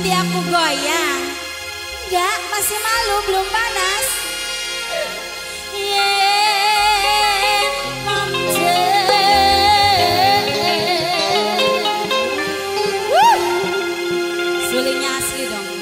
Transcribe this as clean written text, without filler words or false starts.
nanti aku goyang? Enggak, masih malu, belum panas. Sulingnya asli dong.